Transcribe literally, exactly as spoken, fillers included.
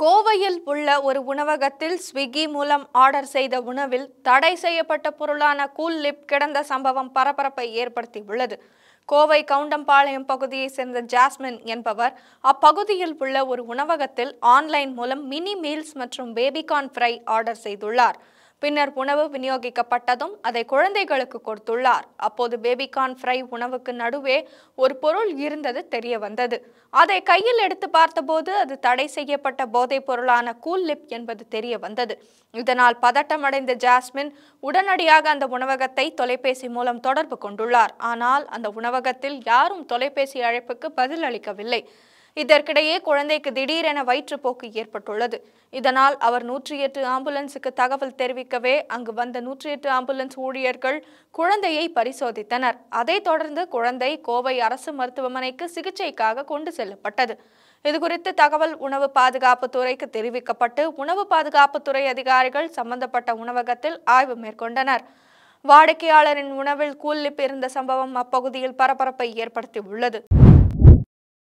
கோவையில் உள்ள ஒரு உணவகத்தில் ஸ்விக்கி மூலம் ஆர்டர் செய்த உணவில் தடை செய்யப்பட்ட பொருளான கூல் லிப் கிடந்த சம்பவம் பரபரப்பை ஏற்படுத்தியுள்ளது. கோவை கவுண்டம்பாளையம் பகுதியை சேர்ந்த ஜாஸ்மின் என்பவர் அப்பகுதியில் உள்ள ஒரு உணவகத்தில் ஆன்லைன் மூலம் மினி மீல்ஸ் மற்றும் பேபிகார்ன் ஃப்ரை ஆர்டர் செய்துள்ளார். பின்னர் உணவு விநியோகிக்கப்பட்டதும் அதை குழந்தைகளுக்கு கொடுத்துள்ளார். அப்போது பேபிகார்ன் ஃப்ரை உணவுக்கு நடுவே ஒரு பொருள் இருந்தது தெரிய வந்தது. அதை கையில் எடுத்து பார்த்தபோது அது தடை செய்யப்பட்ட போதைப் பொருளான கூல் லிப் என்பது தெரிய வந்தது. இதனால் பதட்டமடைந்த ஜாஸ்மின் உடனடியாக அந்த உணவகத்தை தொலைபேசி மூலம் தொடர்பு கொண்டுள்ளார். ஆனால் அந்த உணவகத்தில் யாரும் தொலைபேசி அழைப்புக்கு பதில் அளிக்கவில்லை. இதற்கிடையே குழந்தைக்கு திடீரென வயிற்றுப்போக்கு ஏற்பட்டுள்ளது. இதனால் அவர் நூற்றி எட்டு ஆம்புலன்ஸுக்கு தகவல் தெரிவிக்கவே அங்கு வந்த நூற்றி எட்டு ஆம்புலன்ஸ் ஊழியர்கள் குழந்தையை பரிசோதித்தனர். அதைத் தொடர்ந்து குழந்தை கோவை அரசு மருத்துவமனைக்கு சிகிச்சைக்காக கொண்டு செல்லப்பட்டது. இதுகுறித்து தகவல் உணவு பாதுகாப்புத்துறைக்கு தெரிவிக்கப்பட்டு உணவு பாதுகாப்புத்துறை அதிகாரிகள் சம்பந்தப்பட்ட உணவகத்தில் ஆய்வு மேற்கொண்டனர். வாடிக்கையாளரின் உணவில் கூல் லிப் இருந்த சம்பவம் அப்பகுதியில் பரபரப்பை ஏற்படுத்தியுள்ளது.